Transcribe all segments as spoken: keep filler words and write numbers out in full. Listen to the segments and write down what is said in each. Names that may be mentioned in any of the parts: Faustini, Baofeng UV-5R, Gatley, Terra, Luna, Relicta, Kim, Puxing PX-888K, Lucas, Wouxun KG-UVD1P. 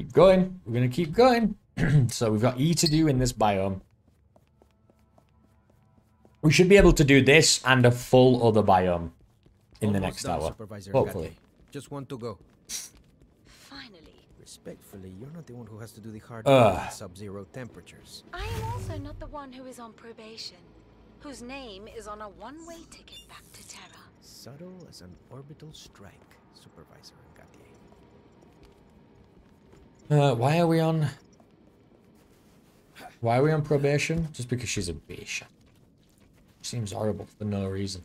Keep going. We're going to keep going. So we've got E to do in this biome. We should be able to do this and a full other biome in Almost the next done, hour. Supervisor Hopefully. Gatley. Just want to go. Finally. Respectfully, you're not the one who has to do the hard uh. sub-zero temperatures. I am also not the one who is on probation, whose name is on a one-way ticket back to Terra. Subtle as an orbital strike, Supervisor Gatley. Uh, why are we on... Why are we on probation? Just because she's a bitch. Seems horrible for no reason.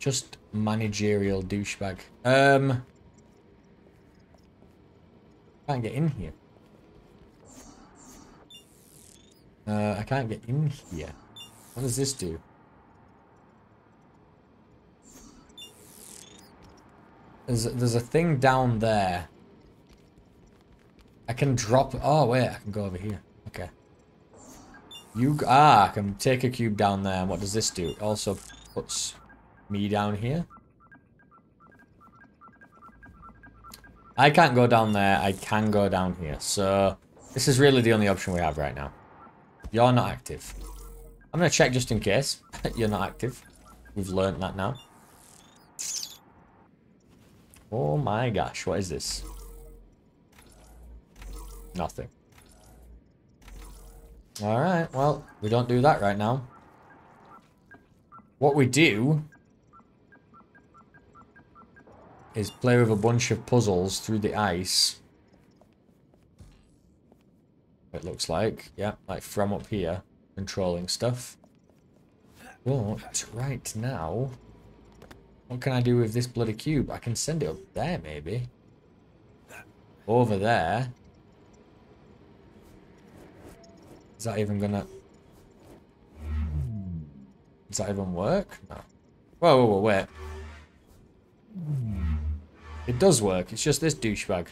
Just managerial douchebag. Um, can't get in here. Uh, I can't get in here. What does this do? There's there's a thing down there. I can drop. Oh wait, I can go over here. Okay. You, ah, I can take a cube down there. And what does this do? It also puts me down here. I can't go down there. I can go down here. So this is really the only option we have right now. You're not active. I'm going to check just in case. You're not active. We've learned that now. Oh my gosh. What is this? Nothing. Alright, well, we don't do that right now. What we do is play with a bunch of puzzles through the ice. It looks like, yeah, like from up here, controlling stuff. But right now, what can I do with this bloody cube? I can send it up there, maybe. Over there. Is that even gonna... Does that even work? No. Whoa, whoa, whoa, wait. It does work. It's just this douchebag.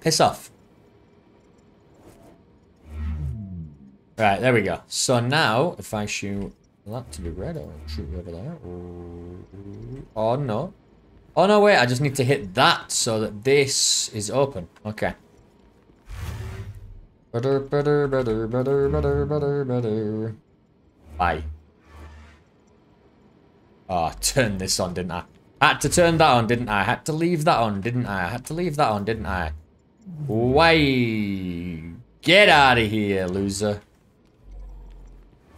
Piss off. Right, there we go. So now, if I shoot that to the red, I'll shoot you over there. Oh, no. Oh, no, wait. I just need to hit that so that this is open. Okay. Butter, butter, butter, butter, butter, butter, butter. Bye. Oh, I turned this on, didn't I? I had to turn that on, didn't I? I had to leave that on, didn't I? I had to leave that on, didn't I? Why? Get out of here, loser.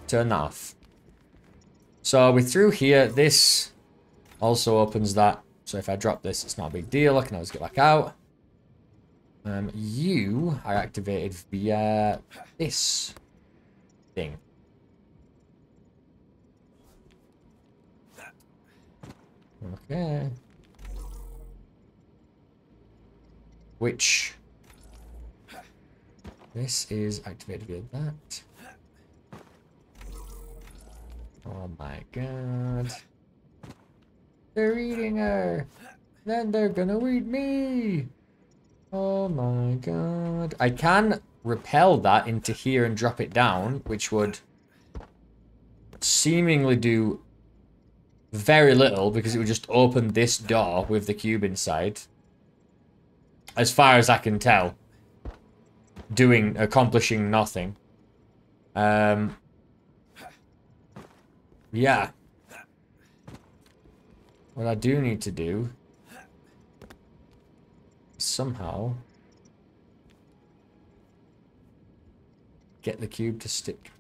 Turn that off. So we're through here. This also opens that. So if I drop this, it's not a big deal. I can always get back out. Um, you are activated via this thing. Okay. Which... This is activated via that. Oh my god. They're eating her! Then they're gonna eat me! Oh my god. I can repel that into here and drop it down, which would seemingly do very little because it would just open this door with the cube inside. As far as I can tell. Doing, accomplishing nothing. Um, yeah. What I do need to do... somehow get the cube to stick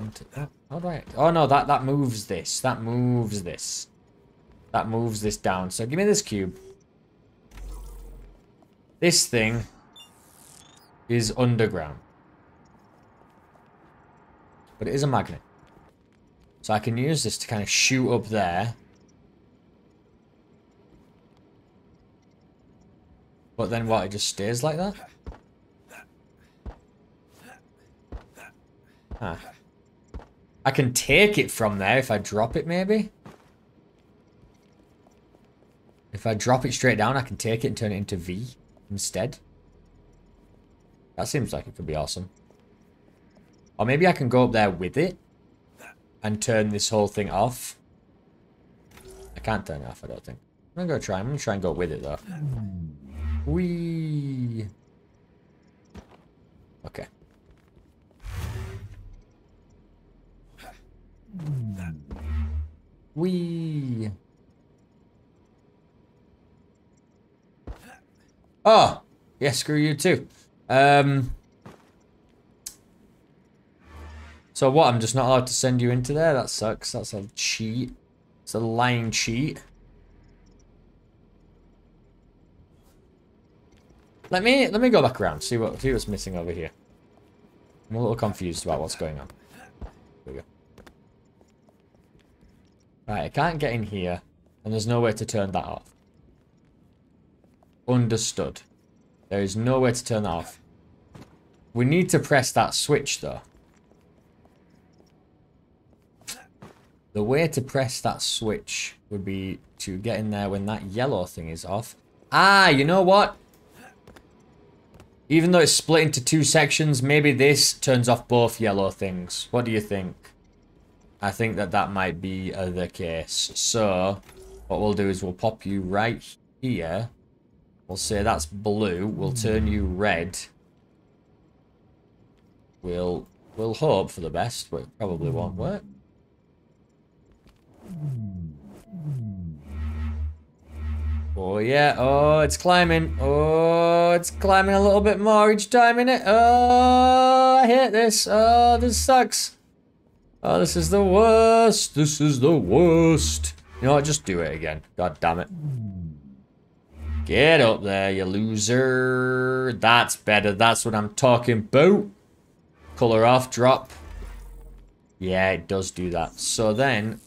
onto that. All right. Oh no, that that moves this. That moves this. That moves this down. So give me this cube. This thing is underground, but it is a magnet, so I can use this to kind of shoot up there. But then what, it just stays like that? Huh. I can take it from there if I drop it, maybe? If I drop it straight down, I can take it and turn it into V instead. That seems like it could be awesome. Or maybe I can go up there with it and turn this whole thing off. I can't turn it off, I don't think. I'm gonna go try. I'm gonna try and go with it, though. Wee. Whee. Oh, yeah, screw you too. Um, so what, I'm just not allowed to send you into there? That sucks. That's a cheat. It's a lying cheat. Let me let me go back around, see what see what's missing over here. I'm a little confused about what's going on. There we go. Right, I can't get in here, and there's no way to turn that off. Understood. There is no way to turn that off. We need to press that switch, though. The way to press that switch would be to get in there when that yellow thing is off. Ah, you know what? Even though it's split into two sections, maybe this turns off both yellow things. What do you think? I think that that might be uh, the case. So, what we'll do is we'll pop you right here. We'll say that's blue. We'll turn you red. We'll, we'll hope for the best, but it probably won't work. Oh yeah, oh it's climbing, oh it's climbing a little bit more each time, innit? Oh, I hate this, oh this sucks. Oh this is the worst, this is the worst. You know what, just do it again, god damn it. Get up there, you loser. That's better, that's what I'm talking about. Colour off, drop. Yeah, it does do that. So then,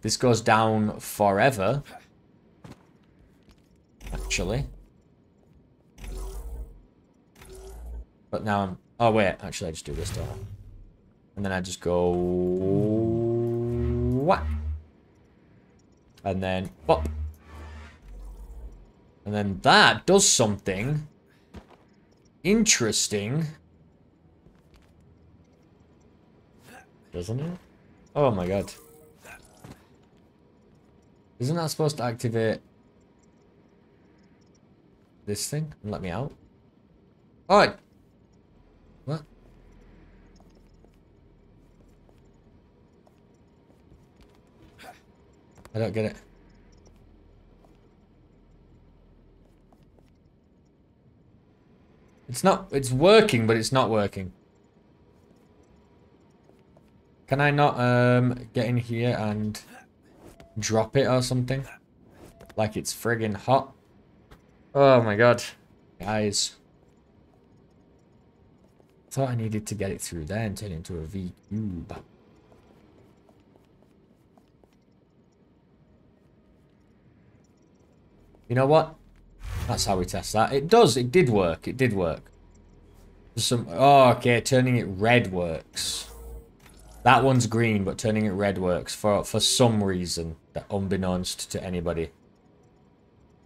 this goes down forever. Actually. But now I'm... Oh, wait. Actually, I just do this, don't I? And then I just go... Whack. And then... Pop. And then that does something... interesting. Doesn't it? Oh, my God. Isn't that supposed to activate... this thing and let me out? Alright. What? I don't get it. It's not, it's working, but it's not working. Can I not um get in here and drop it or something? Like it's friggin' hot. Oh my god, guys. Thought I needed to get it through there and turn it into a V-cube. You know what? That's how we test that. It does, it did work, it did work. There's some, oh, okay, turning it red works. That one's green, but turning it red works for, for some reason, that unbeknownst to anybody.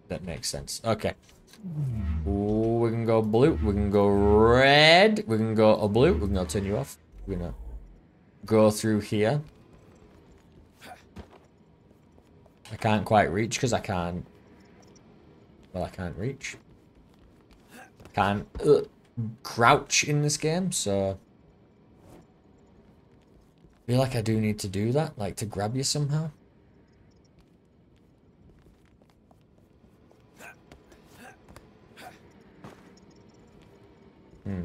That makes sense. Okay. Ooh, we can go blue. We can go red. We can go oh, blue. We can go turn you off. We're gonna go through here. I can't quite reach because I can't. Well, I can't reach. Can't uh, crouch in this game, so I feel like I do need to do that, like to grab you somehow. Hmm.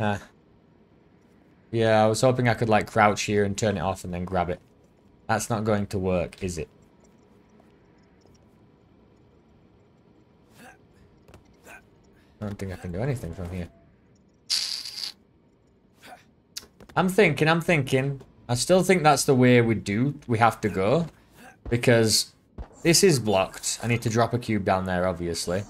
Ah. Yeah, I was hoping I could like crouch here and turn it off and then grab it. That's not going to work, is it? I don't think I can do anything from here. I'm thinking, I'm thinking. I still think that's the way we do, we have to go, because this is blocked. I need to drop a cube down there, obviously.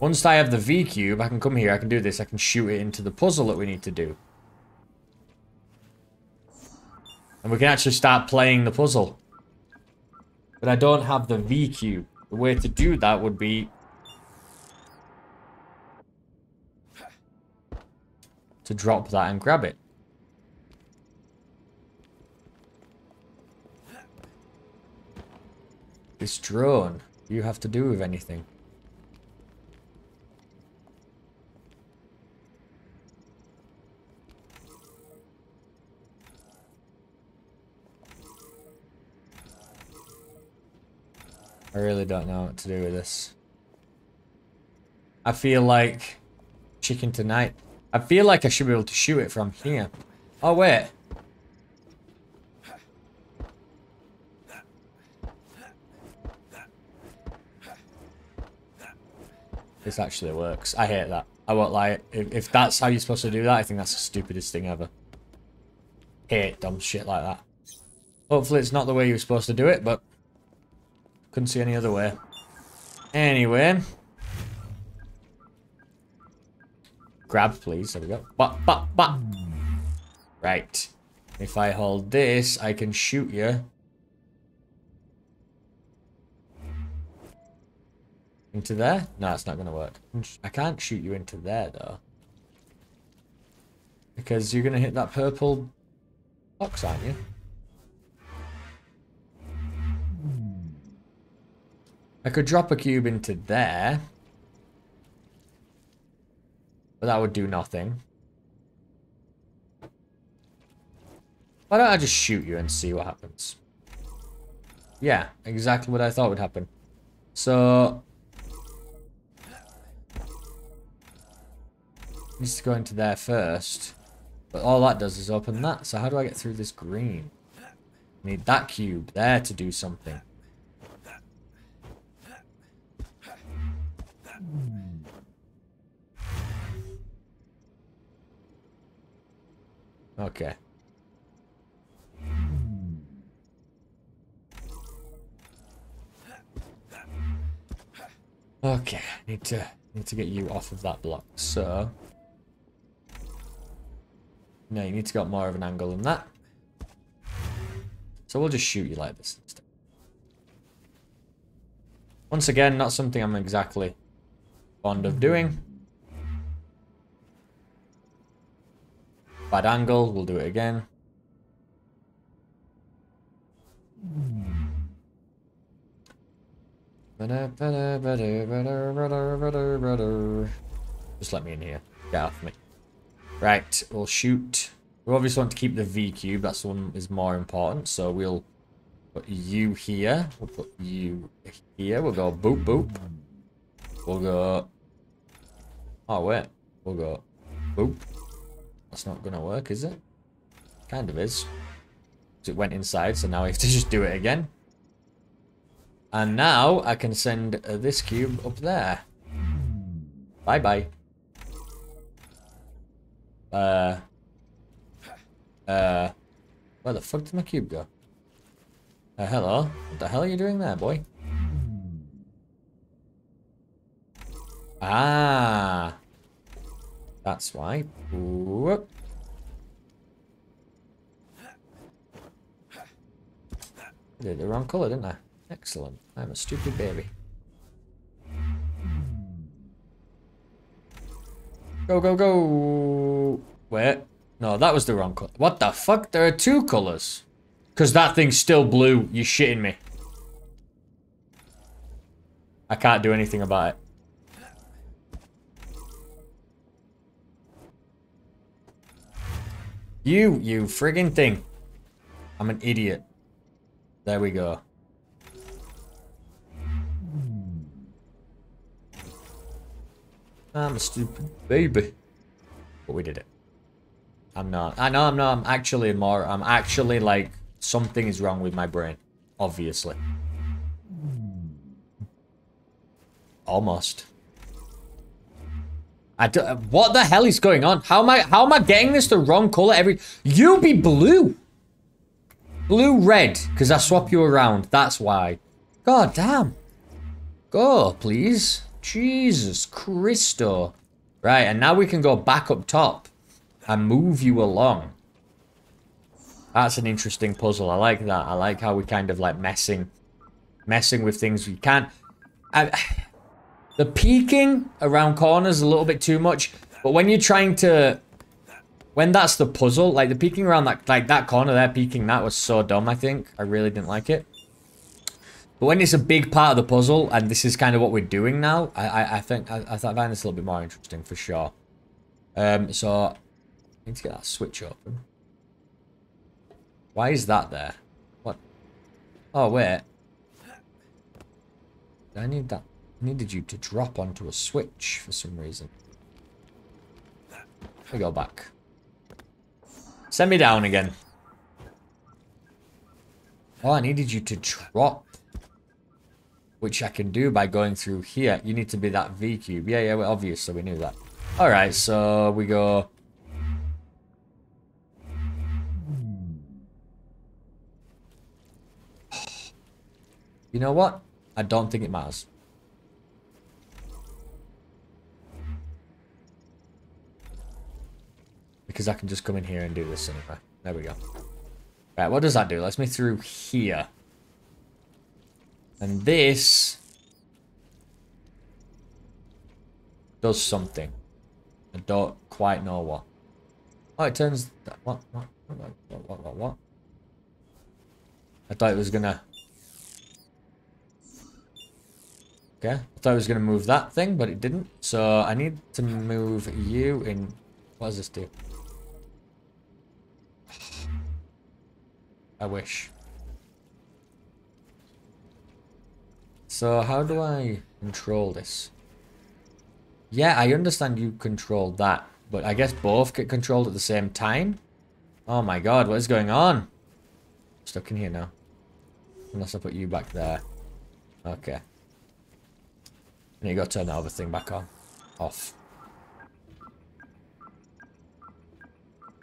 Once I have the V-cube, I can come here, I can do this, I can shoot it into the puzzle that we need to do. And we can actually start playing the puzzle. But I don't have the V-cube. The way to do that would be... to drop that and grab it. This drone. you have to do with anything. I really don't know what to do with this. I feel like chicken tonight. I feel like I should be able to shoot it from here. Oh, wait. This actually works. I hate that. I won't lie. If, if that's how you're supposed to do that, I think that's the stupidest thing ever. Hate dumb shit like that. Hopefully it's not the way you were supposed to do it, but... couldn't see any other way. Anyway. Grab, please. There we go. Bop, bop, bop. Right. If I hold this, I can shoot you. Into there? No, it's not going to work. I can't shoot you into there, though. Because you're going to hit that purple box, aren't you? I could drop a cube into there, but that would do nothing. Why don't I just shoot you and see what happens? Yeah, exactly what I thought would happen. So... it needs to go into there first. But all that does is open that. So how do I get through this green? I need that cube there to do something. Okay. Okay, I need to need to get you off of that block. So no, you need to get more of an angle than that. So we'll just shoot you like this instead. Once again, not something I'm exactly fond of doing. Bad angle, we'll do it again. Just let me in here. Get off me. Right, we'll shoot. We obviously want to keep the V cube, that's the one is more important, so we'll put you here. We'll put you here. We'll go boop boop. We'll go. Oh wait. We'll go boop. That's not gonna work, is it? Kind of is. Because it went inside, so now we have to just do it again. And now I can send uh, this cube up there. Bye bye. Uh. Uh. Where the fuck did my cube go? Uh, hello. What the hell are you doing there, boy? Ah. That's why. Whoop. I did the wrong colour, didn't I? Excellent. I'm a stupid baby. Go, go, go. Wait. No, that was the wrong colour. What the fuck? There are two colours. Because that thing's still blue. You're shitting me. I can't do anything about it. You, you friggin' thing. I'm an idiot. There we go. I'm a stupid baby. But we did it. I'm not. I know I'm not. I'm actually more. I'm actually like, something is wrong with my brain. Obviously. Almost. I don't, what the hell is going on? How am I? How am I getting this the wrong color? Every you be blue, blue red, because I swap you around. That's why. God damn. Go please. Jesus Christo. Right, and now we can go back up top and move you along. That's an interesting puzzle. I like that. I like how we kind of like messing, messing with things we can't. I. The peeking around corners a little bit too much, but when you're trying to, when that's the puzzle, like the peeking around that, like that corner there, peeking that was so dumb. I think I really didn't like it. But when it's a big part of the puzzle, and this is kind of what we're doing now, I I, I think I, I find this a little bit more interesting for sure. Um, so I need to get that switch open. Why is that there? What? Oh wait. I need that. I needed you to drop onto a switch for some reason. I go back. Send me down again. Oh, I needed you to drop. Which I can do by going through here. You need to be that V cube. Yeah, yeah, we're obvious, so we knew that. Alright, so we go. You know what? I don't think it matters. Because I can just come in here and do this anyway. There we go. Right, what does that do? Let's me through here. And this does something. I don't quite know what. Oh, it turns that, what, what, what, what, what, what, what? I thought it was gonna. Okay, I thought it was gonna move that thing, but it didn't. So I need to move you in. What does this do? I wish. So how do I control this? Yeah, I understand you control that, but I guess both get controlled at the same time? Oh my god, what is going on? Stuck in here now. Unless I put you back there. Okay. And you gotta turn that other thing back on. Off.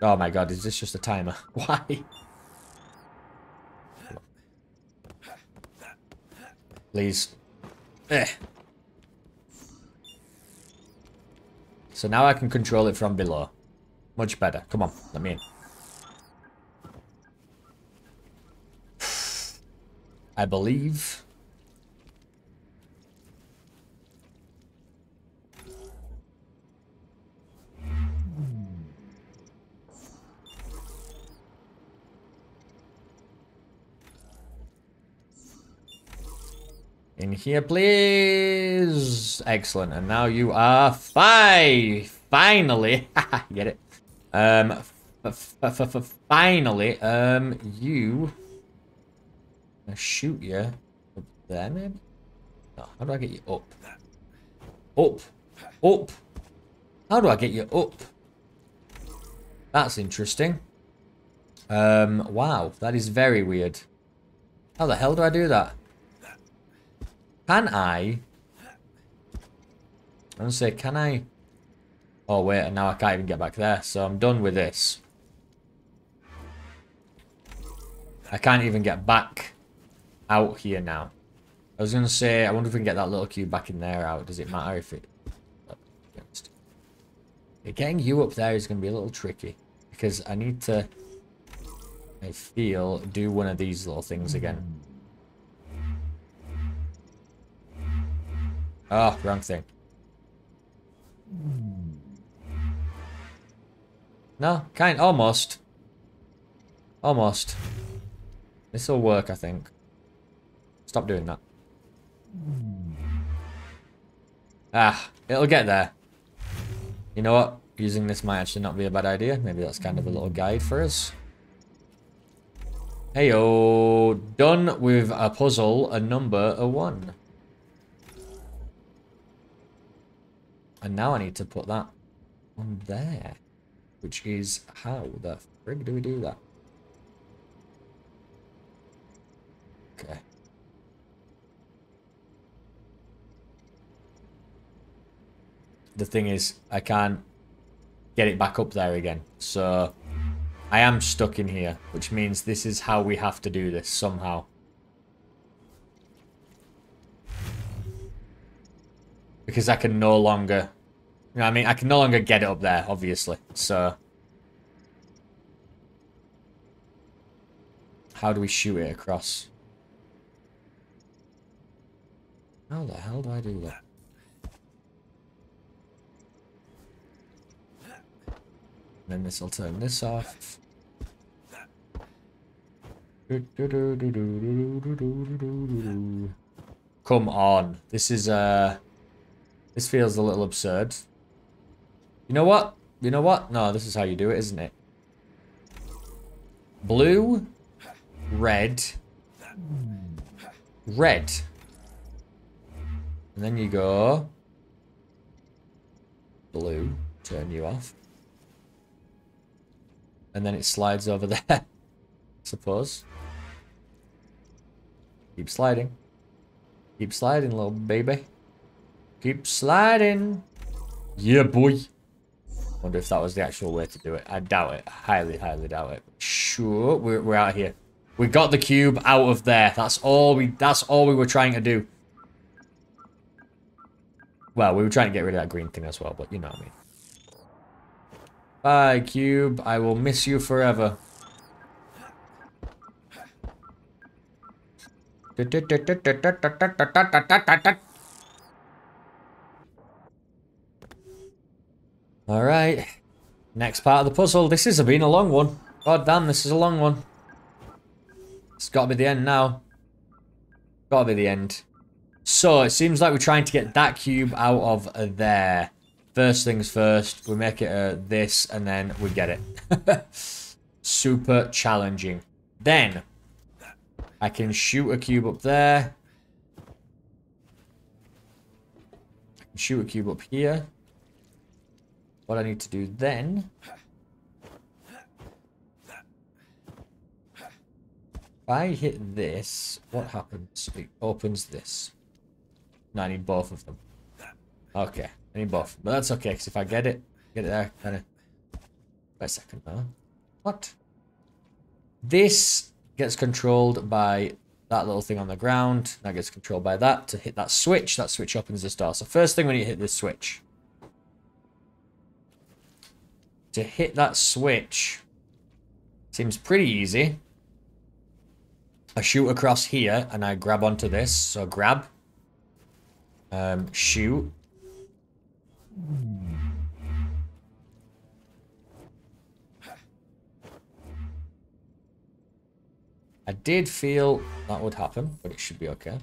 Oh my god, is this just a timer? Why? Please. Eh. So now I can control it from below. Much better. Come on, let me in. I believe. In here, please. Excellent. And now you are five. Finally. Get it? Um, f f f f finally, um, you. I shoot you up there, maybe? No, how do I get you up? Up. Up. How do I get you up? That's interesting. Um, wow. That is very weird. How the hell do I do that? Can I? I'm gonna say, can I? Oh wait, and now I can't even get back there, so I'm done with this. I can't even get back out here now. I was gonna say, I wonder if we can get that little cube back in there out. Does it matter if it? Getting you up there is gonna be a little tricky because I need to, I feel, do one of these little things again. Oh, wrong thing. No, kind of, almost. Almost. This'll work, I think. Stop doing that. Ah, it'll get there. You know what? Using this might actually not be a bad idea. Maybe that's kind of a little guide for us. Hey-oh. Done with a puzzle, a number, a one. And now I need to put that on there. Which is, how the frig do we do that? Okay. The thing is, I can't get it back up there again. So, I am stuck in here. Which means this is how we have to do this somehow. Because I can no longer, you know what I mean? I can no longer get it up there, obviously. So, how do we shoot it across? How the hell do I do that? And then this will turn this off. Come on. This is, uh... this feels a little absurd. You know what? You know what? No, this is how you do it, isn't it? Blue. Red. Red. And then you go... blue. Turn you off. And then it slides over there. I suppose. Keep sliding. Keep sliding, little baby. Keep sliding. Yeah, boy. Wonder if that was the actual way to do it. I doubt it. Highly, highly doubt it. Sure, we're, we're out of here. We got the cube out of there. That's all we. That's all we were trying to do. Well, we were trying to get rid of that green thing as well, but you know what I mean. Bye, cube. I will miss you forever. All right. Next part of the puzzle. This has been a long one. God damn, this is a long one. It's got to be the end now. Got to be the end. So, it seems like we're trying to get that cube out of there. First things first, we make it uh, this, and then we get it. Super challenging. Then, I can shoot a cube up there. I can shoot a cube up here. What I need to do then... if I hit this, what happens? It opens this. No, I need both of them. Okay. I need both, but that's okay, because if I get it, get it there, kind of... wait a second, now. What? This gets controlled by that little thing on the ground. That gets controlled by that. To hit that switch, that switch opens this door. So first thing we need to hit this switch. To hit that switch seems pretty easy. I shoot across here, and I grab onto this. So grab. Um, shoot. I did feel that would happen, but it should be okay.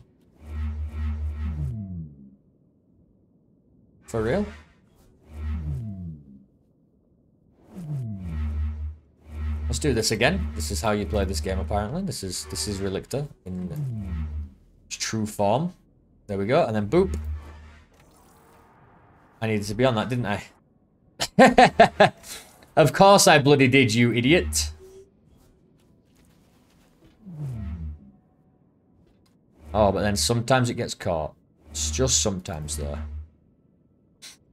For real? Let's do this again. This is how you play this game, apparently. This is this is Relicta in its true form. There we go, and then boop. I needed to be on that, didn't I? Of course I bloody did, you idiot. Oh, but then sometimes it gets caught. It's just sometimes, though.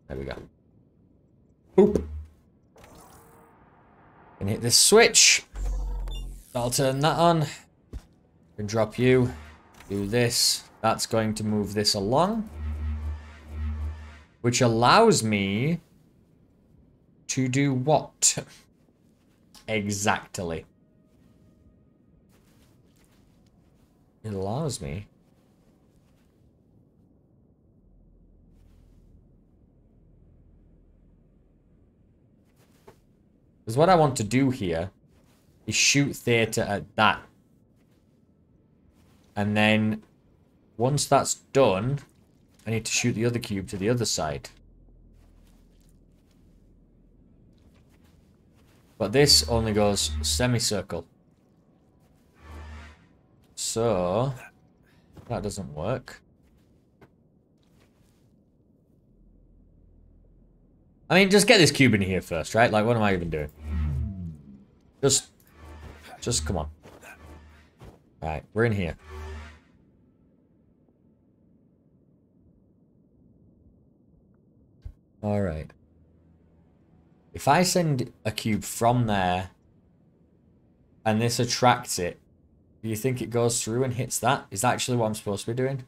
There we go. Boop. And hit this switch. I'll turn that on. And drop you. Do this. That's going to move this along. Which allows me to do what? Exactly. It allows me. Because what I want to do here is shoot theatre at that. And then once that's done... I need to shoot the other cube to the other side. But this only goes semicircle. So, that doesn't work. I mean, just get this cube in here first, right? Like, what am I even doing? Just, just come on. Alright, we're in here. Alright. If I send a cube from there and this attracts it, do you think it goes through and hits that? Is that actually what I'm supposed to be doing?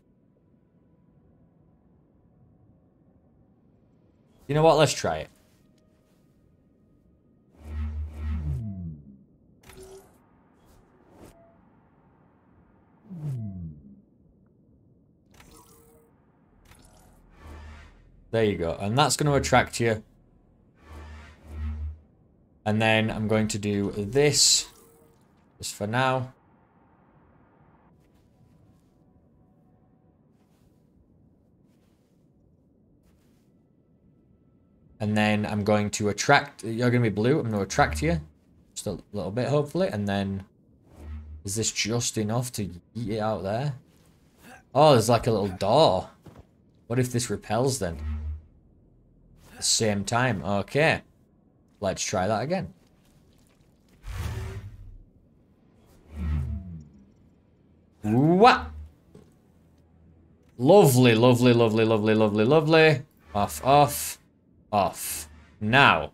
You know what? Let's try it. There you go. And that's going to attract you. And then I'm going to do this. Just for now. And then I'm going to attract, you're going to be blue, I'm going to attract you. Just a little bit, hopefully. And then, is this just enough to eat it out there? Oh, there's like a little door. What if this repels then? At the same time, okay. Let's try that again. What? Lovely, lovely, lovely, lovely, lovely, lovely. Off, off, off. Now,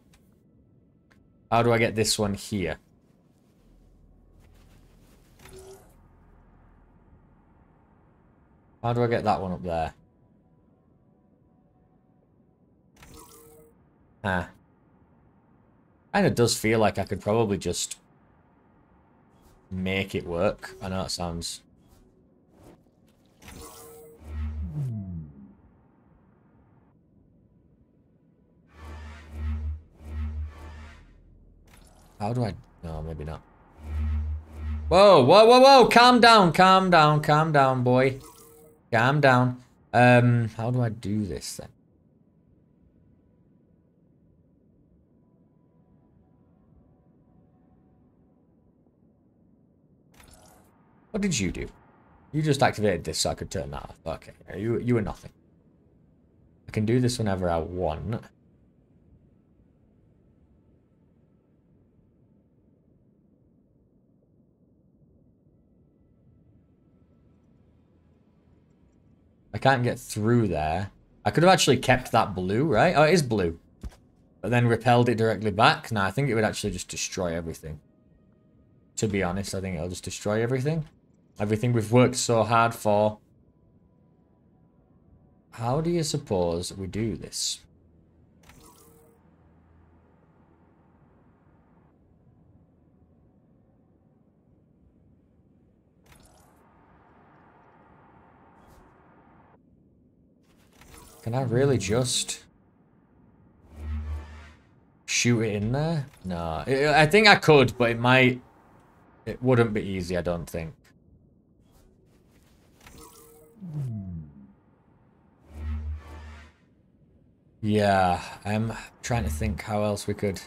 how do I get this one here? How do I get that one up there? Ah. Kind of does feel like I could probably just make it work. I know it sounds... How do I... No, maybe not. Whoa, whoa, whoa, whoa! Calm down, calm down, calm down, boy. Calm down. Um, how do I do this then? What did you do? You just activated this so I could turn that off. Okay, you, you were nothing. I can do this whenever I want. I can't get through there. I could have actually kept that blue, right? Oh, it is blue. But then repelled it directly back. No, I think it would actually just destroy everything. To be honest, I think it'll just destroy everything. Everything we've worked so hard for. How do you suppose we do this? Can I really just shoot it in there? No, I think I could, but it might, it wouldn't be easy, I don't think. Yeah, I'm trying to think how else we could.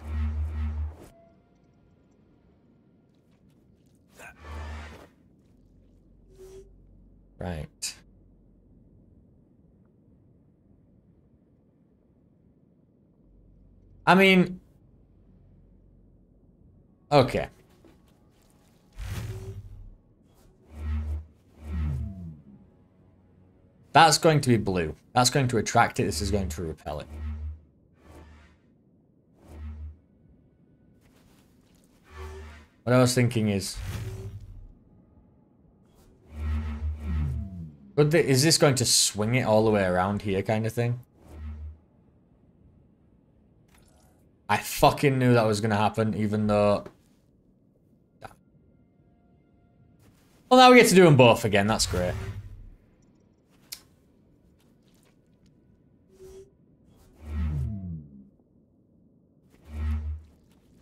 Right. I mean, okay. That's going to be blue. That's going to attract it. This is going to repel it. What I was thinking is, but the, is this going to swing it all the way around here kind of thing? I fucking knew that was going to happen, even though... Well, now we get to do them both again. That's great.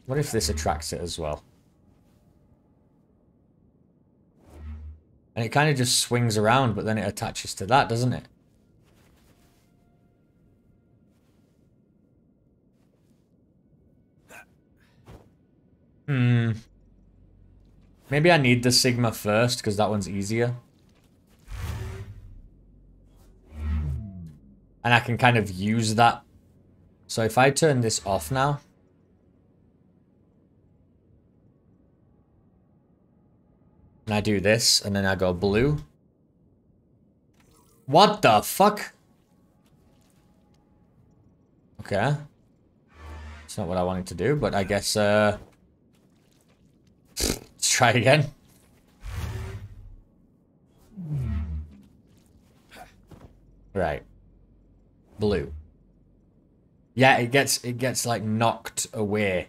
What if this attracts it as well? And it kind of just swings around, but then it attaches to that, doesn't it? Hmm. Maybe I need the Sigma first, because that one's easier. And I can kind of use that. So if I turn this off now. And I do this, and then I go blue. What the fuck? Okay. It's not what I wanted to do, but I guess, uh... let's try again. Right. Blue. Yeah, it gets it gets like knocked away.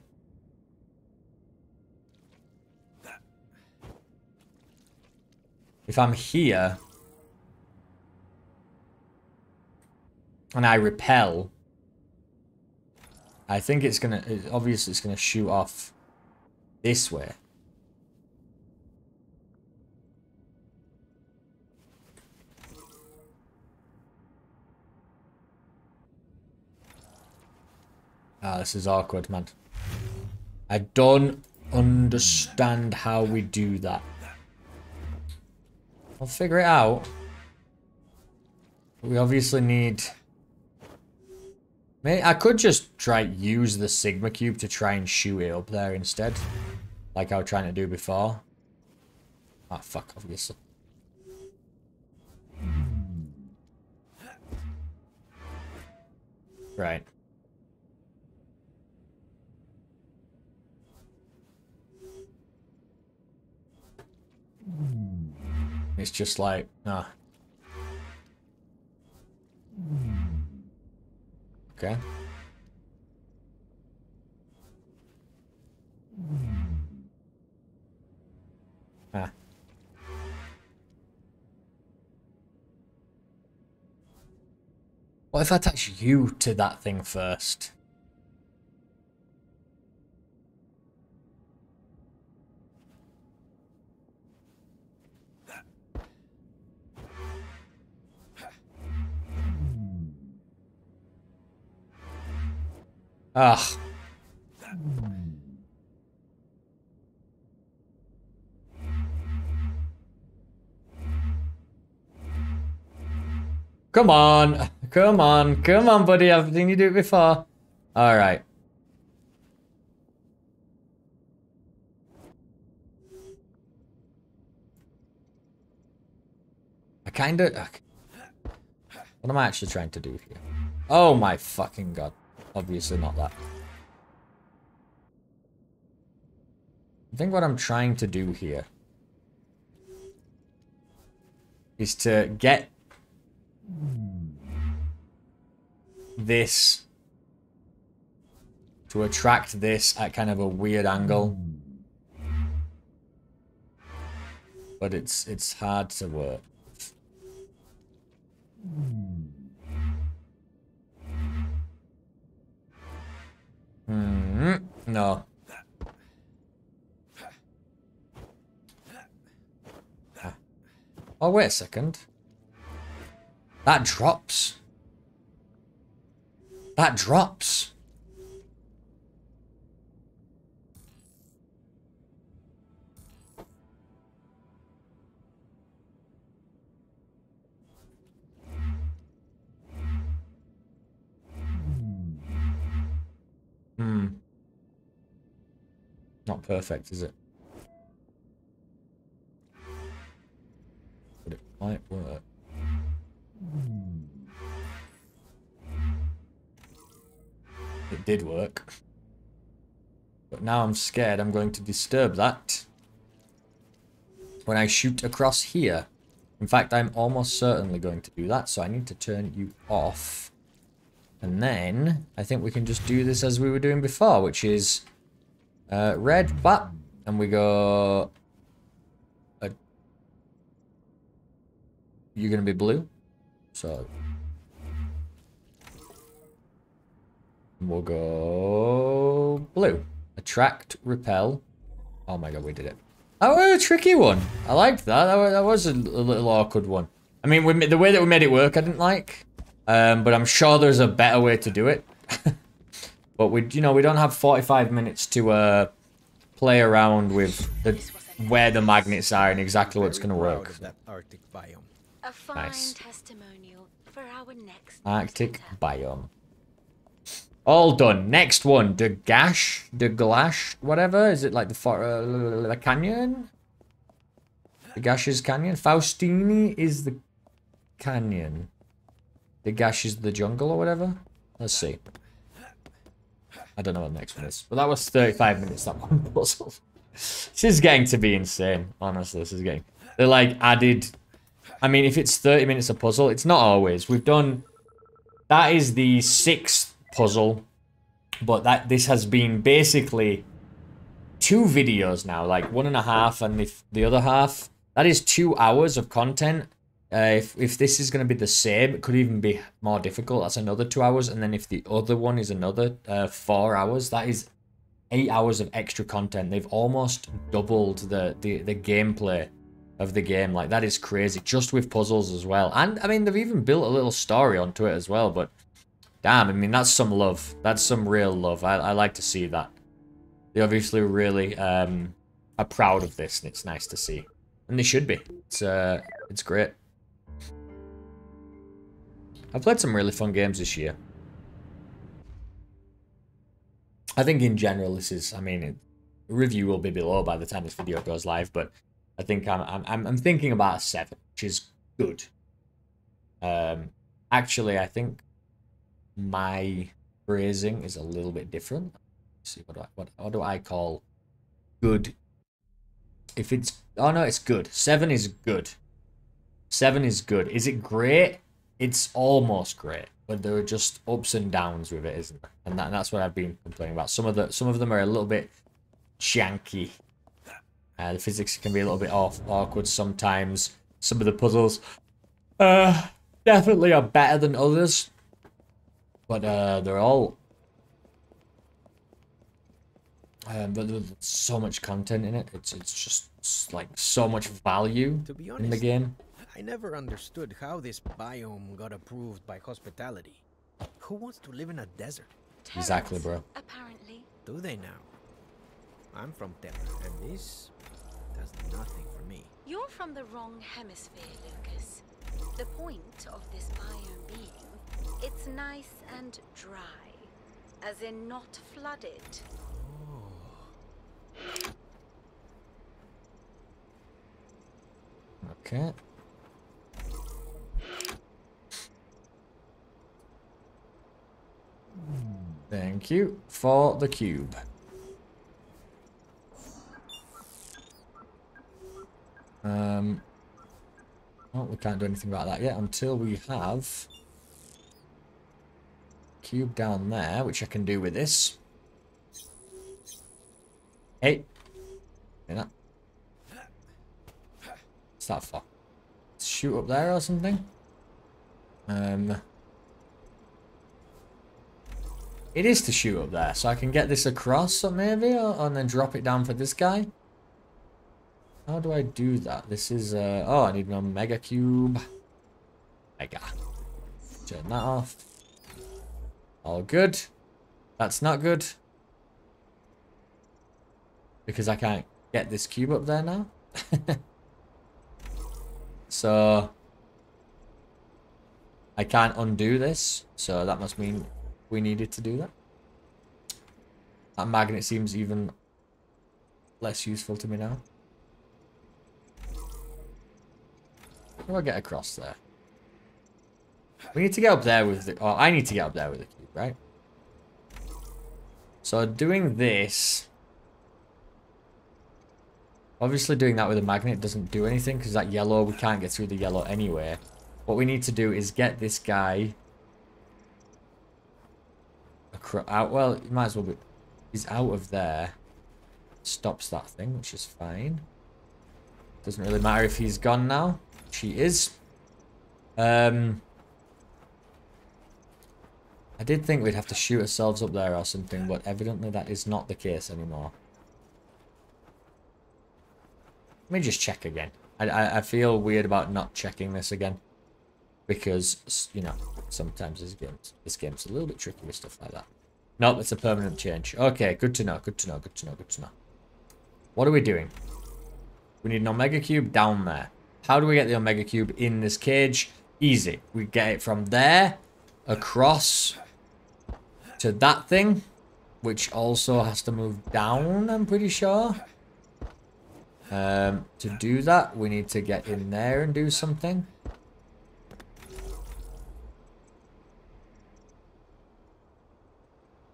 If I'm here and I repel, I think it's gonna, obviously it's gonna shoot off this way. Ah, this is awkward, man. I don't understand how we do that. I'll figure it out. We obviously need... I could just try use the Sigma Cube to try and shoot it up there instead. Like I was trying to do before. Ah, fuck, obviously. Right. It's just like, nah. Okay. Ah. What if I attach you to that thing first? Ah. Come on, come on, come on, buddy. I've seen you do it before. All right. I kind of... Okay. What am I actually trying to do here? Oh my fucking god. Obviously not that. I think what I'm trying to do here is to get this to attract this at kind of a weird angle. But it's it's hard to work. Hmm. No. Ah. Oh, wait a second. That drops. That drops. Hmm. Not perfect, is it? But it might work. It did work. But now I'm scared I'm going to disturb that when I shoot across here. In fact, I'm almost certainly going to do that, so I need to turn you off. And then, I think we can just do this as we were doing before, which is uh, red, but, and we go... Uh, you're going to be blue, so... We'll go blue. Attract, repel. Oh my god, we did it. That was a tricky one. I liked that. That was a little awkward one. I mean, we, the way that we made it work, I didn't like. Um, but I'm sure there's a better way to do it. But we, you know, we don't have forty-five minutes to uh, play around with the, where the magnets are and exactly what's going to work. A fine nice. Testimonial for our next Arctic biome. All done. Next one, the gash, the glash, whatever. Is it like the, for uh, the canyon? The Gash's Canyon. Faustini is the canyon. The gash is the jungle or whatever. Let's see. I don't know what the next one is. But that was thirty-five minutes, that one puzzle. This is getting to be insane. Honestly, this is getting... They're like added... I mean, if it's thirty minutes a puzzle, it's not always. We've done... That is the sixth puzzle. But that this has been basically two videos now. Like one and a half and if the other half. That is two hours of content. Uh, if, if this is going to be the same, it could even be more difficult. That's another two hours. And then if the other one is another uh, four hours, that is eight hours of extra content. They've almost doubled the, the, the gameplay of the game. Like, that is crazy. Just with puzzles as well. And, I mean, they've even built a little story onto it as well. But Damn, I mean, that's some love. That's some real love. I, I like to see that. They obviously really um, are proud of this, and it's nice to see. And they should be. It's, uh, it's great. I've played some really fun games this year. I think in general this is, I mean, it, review will be below by the time this video goes live, but I think I'm, I'm, I'm thinking about a seven, which is good. Um, actually, I think my phrasing is a little bit different. Let's see, what do I, what, what do I call good? If it's, oh no, it's good. Seven is good. Seven is good. Is it great? It's almost great, but there are just ups and downs with it, isn't there? And, that, and that's what I've been complaining about. Some of the some of them are a little bit janky. Uh, the physics can be a little bit off, awkward sometimes. Some of the puzzles uh, definitely are better than others, but uh, they're all. Um, but there's so much content in it. It's it's just it's like so much value to be honest, in the game. I never understood how this biome got approved by hospitality. Who wants to live in a desert? Terra, exactly, bro. Apparently. Do they now? I'm from Terra, and this does nothing for me. You're from the wrong hemisphere, Lucas. The point of this biome being, it's nice and dry, as in not flooded. Oh. Okay. Thank you for the cube. Um, oh, we can't do anything about that yet until we have cube down there, which I can do with this. Hey, that. What's that for? Shoot up there or something? Um. It is to shoot up there, so I can get this across, or maybe, or, and then drop it down for this guy. How do I do that? This is, uh, oh, I need my mega cube. Mega. Turn that off. All good. That's not good. Because I can't get this cube up there now. So, I can't undo this, so that must mean we needed to do that. That magnet seems even less useful to me now. How do I get across there? We need to get up there with the... Oh, I need to get up there with the cube, right? So doing this... Obviously doing that with a magnet doesn't do anything because that yellow, we can't get through the yellow anyway. What we need to do is get this guy... out. Well, it might as well be. He's out of there. Stops that thing, which is fine. Doesn't really matter if he's gone now. She is. Um, I did think we'd have to shoot ourselves up there or something, but evidently that is not the case anymore. Let me just check again. I I, I feel weird about not checking this again. Because, you know, sometimes this game's, this game's a little bit tricky with stuff like that. Nope, it's a permanent change. Okay, good to know, good to know, good to know, good to know. What are we doing? We need an Omega Cube down there. How do we get the Omega Cube in this cage? Easy. We get it from there, across to that thing, which also has to move down, I'm pretty sure. Um, to do that, we need to get in there and do something.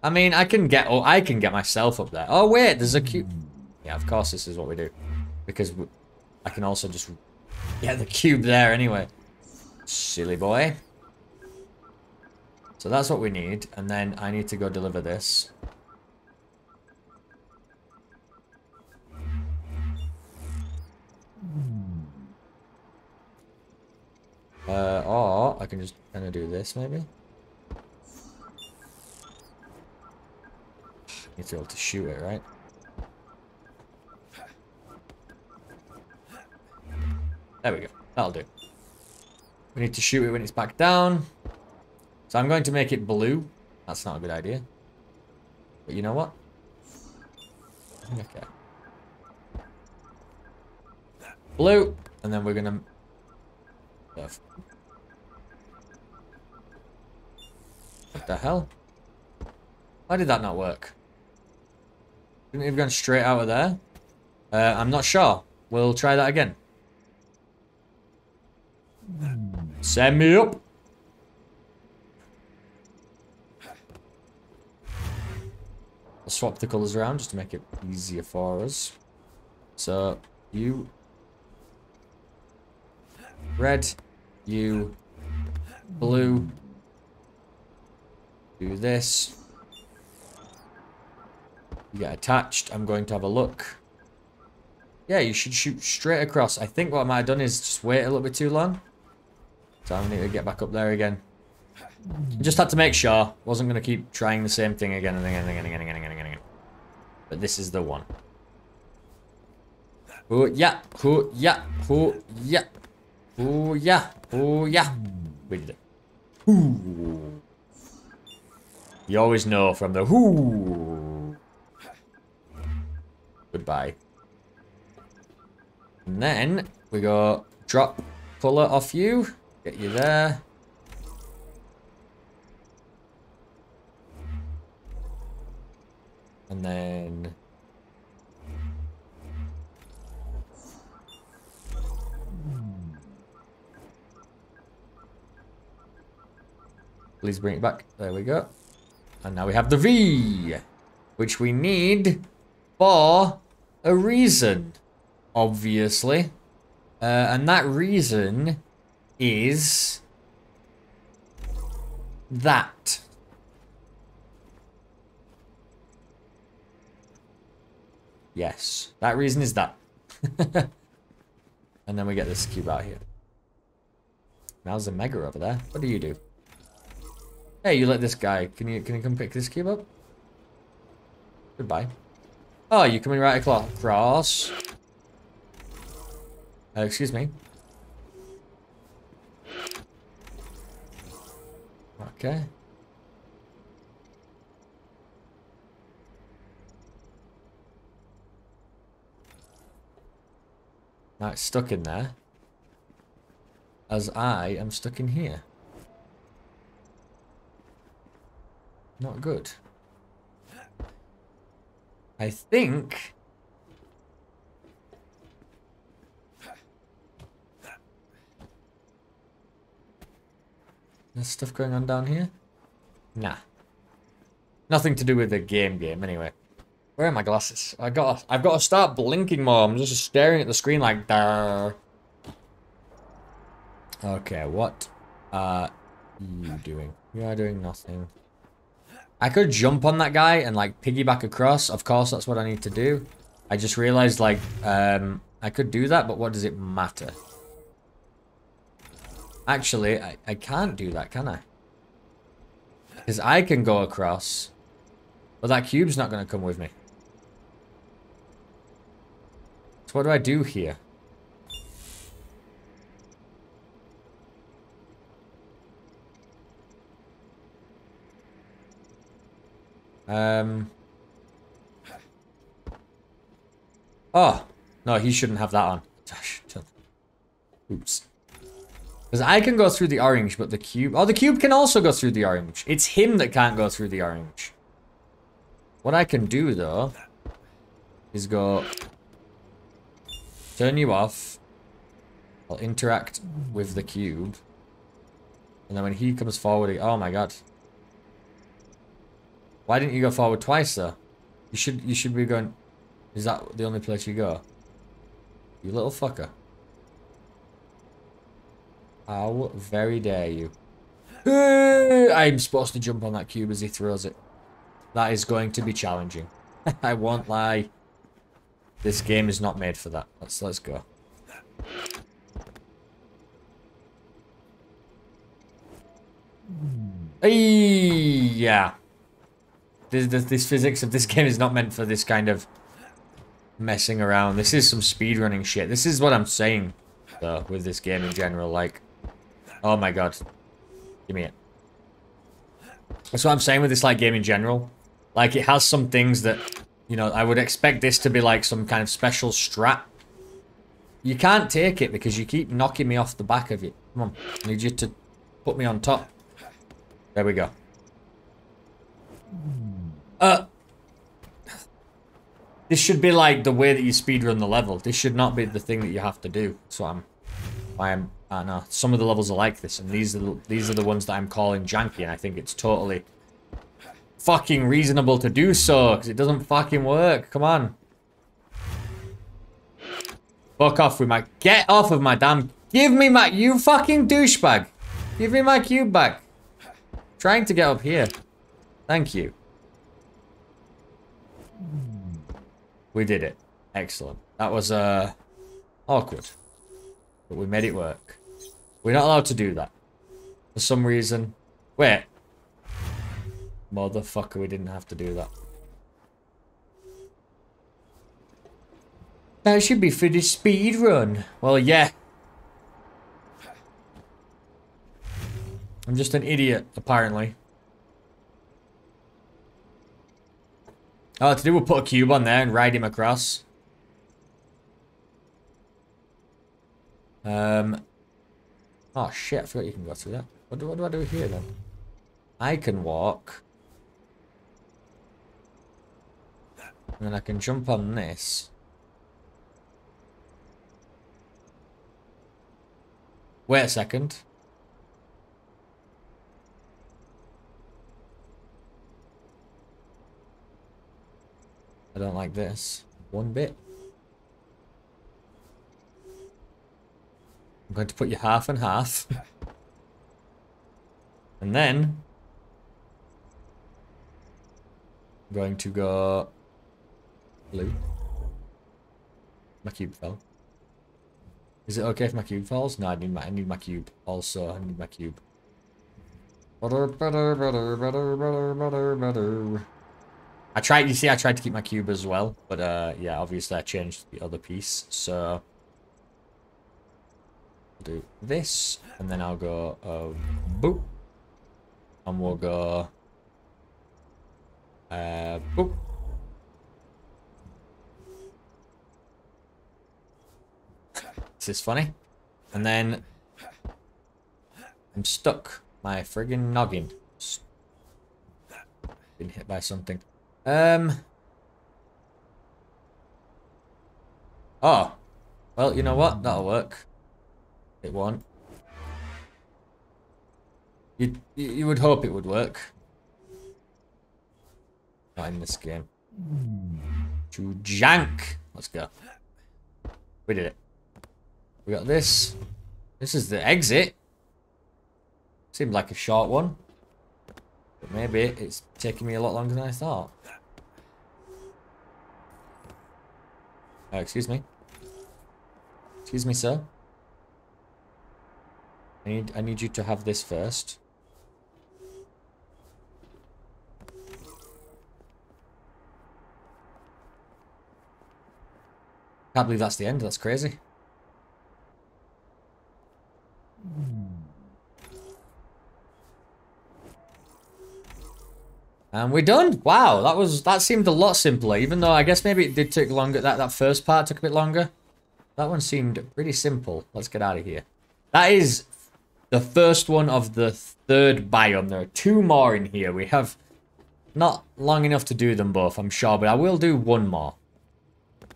I mean, I can get, oh, I can get myself up there. Oh wait, there's a cube. Yeah, of course, this is what we do, because we, I can also just get the cube there anyway. Silly boy. So that's what we need, and then I need to go deliver this. Uh, or I can just kind of do this maybe. Need to be able to shoot it, right? There we go. That'll do. We need to shoot it when it's back down. So I'm going to make it blue. That's not a good idea. But you know what? I think I can. Blue. And then we're going to... What the hell? Why did that not work? Shouldn't it have gone straight out of there? Uh, I'm not sure. We'll try that again. Send me up. I'll swap the colours around just to make it easier for us. So, you... Red. You. Blue. Do this. You get attached. I'm going to have a look. Yeah, you should shoot straight across. I think what I might have done is just wait a little bit too long. So I need to get back up there again. I just had to make sure. Wasn't going to keep trying the same thing again and again and again and again and again and again. But this is the one. Oh yeah, oh yeah, oh yeah. Oh yeah, oh yeah. We did it. Ooh. You always know from the whoo. Goodbye. And then we go drop colour off you. Get you there. And then please bring it back. There we go. And now we have the V, which we need for a reason, obviously. Uh, and that reason is that. Yes, that reason is that. And then we get this cube out here. Now's the mega over there. What do you do? Hey, you let this guy. Can you can you come pick this cube up? Goodbye. Oh, you're coming right across. Uh, excuse me. Okay. Now it's stuck in there. As I am stuck in here. Not good. I think there's stuff going on down here? Nah. Nothing to do with the game game anyway. Where are my glasses? I gotta I've gotta start blinking more. I'm just staring at the screen like that. Okay, what are you doing? You are doing nothing. I could jump on that guy and like piggyback across. Of course, that's what I need to do. I just realized like um, I could do that, but what does it matter? Actually, I, I can't do that, can I? Because I can go across, but that cube's not going to come with me. So what do I do here? Um. Oh no, he shouldn't have that on. Oops. Because I can go through the orange, but the cube. Oh, the cube can also go through the orange. It's him that can't go through the orange. What I can do though is go turn you off. I'll interact with the cube, and then when he comes forward, he, oh my god. Why didn't you go forward twice though? You should you should be going. Is that the only place you go? You little fucker. How very dare you? I'm supposed to jump on that cube as he throws it. That is going to be challenging. I won't lie. This game is not made for that. Let's let's go. Hey, yeah. This, this, this physics of this game is not meant for this kind of messing around. This is some speedrunning shit. This is what I'm saying, though, with this game in general. Like, oh my god. Give me it. That's what I'm saying with this like game in general. Like it has some things that, you know, I would expect this to be like some kind of special strat. You can't take it because you keep knocking me off the back of it. Come on, I need you to put me on top. There we go. Uh, this should be like the way that you speedrun the level. This should not be the thing that you have to do. So I'm, I'm, I don't know. Some of the levels are like this, and these are the, these are the ones that I'm calling janky, and I think it's totally fucking reasonable to do so because it doesn't fucking work. Come on, fuck off with my get off of my damn. Give me my you fucking douchebag. Give me my cube back. I'm trying to get up here. Thank you. We did it. Excellent. That was uh, awkward. But we made it work. We're not allowed to do that. For some reason. Wait. Motherfucker, we didn't have to do that. That should be for the speed run. Well, yeah. I'm just an idiot, apparently. All I have to do, we'll put a cube on there and ride him across. Um. Oh shit, I forgot you can go through that. What do, what do I do here then? I can walk. And then I can jump on this. Wait a second. I don't like this one bit. I'm going to put you half and half. And then I'm going to go blue. My cube fell. Is it okay if my cube falls? No, I need my I need my cube. Also, I need my cube. Butter, butter, butter, butter, butter, butter, butter. I tried, you see, I tried to keep my cube as well, but uh, yeah, obviously I changed the other piece, so I'll do this, and then I'll go, uh, boop, and we'll go, uh, boop. This is funny, and then I'm stuck, my friggin' noggin, been hit by something. Um. Oh. Well, you know what? That'll work. It won't. You you would hope it would work. Not in this game. To jank. Let's go. We did it. We got this. This is the exit. Seemed like a short one. But maybe it's taking me a lot longer than I thought. Oh, excuse me. Excuse me, sir. I need I need you to have this first. Can't believe that's the end. That's crazy. And we're done. Wow, that was that seemed a lot simpler, even though I guess maybe it did take longer. That, that first part took a bit longer. That one seemed pretty simple. Let's get out of here. That is the first one of the third biome. There are two more in here. We have not long enough to do them both, I'm sure, but I will do one more.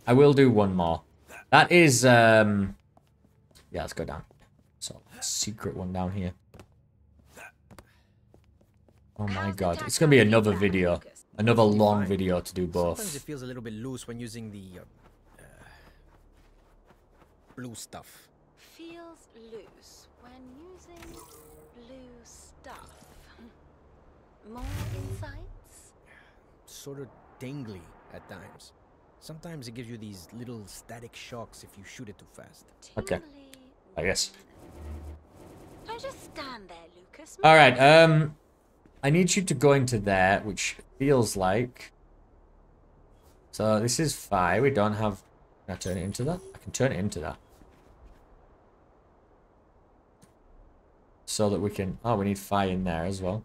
I will do one more. That is, um... yeah, let's go down. So, secret one down here. Oh my god, it's gonna be another video, another long video to do both. Sometimes it feels a little bit loose when using the uh, blue stuff. Feels loose when using blue stuff. More insights? Sort of dangly at times. Sometimes it gives you these little static shocks if you shoot it too fast. Okay, I guess. Don't just stand there, Lucas. All right, um. I need you to go into there, which feels like... So this is fire. We don't have... Can I turn it into that? I can turn it into that. So that we can... Oh, we need fire in there as well.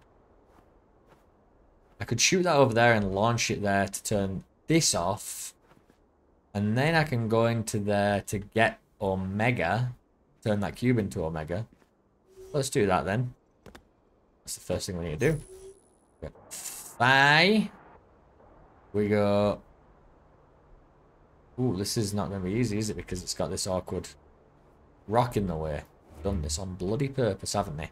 I could shoot that over there and launch it there to turn this off. And then I can go into there to get Omega. Turn that cube into Omega. Let's do that then. That's the first thing we need to do. We got Phi. We go... Ooh, this is not going to be easy, is it? Because it's got this awkward rock in the way. Done this on bloody purpose, haven't they?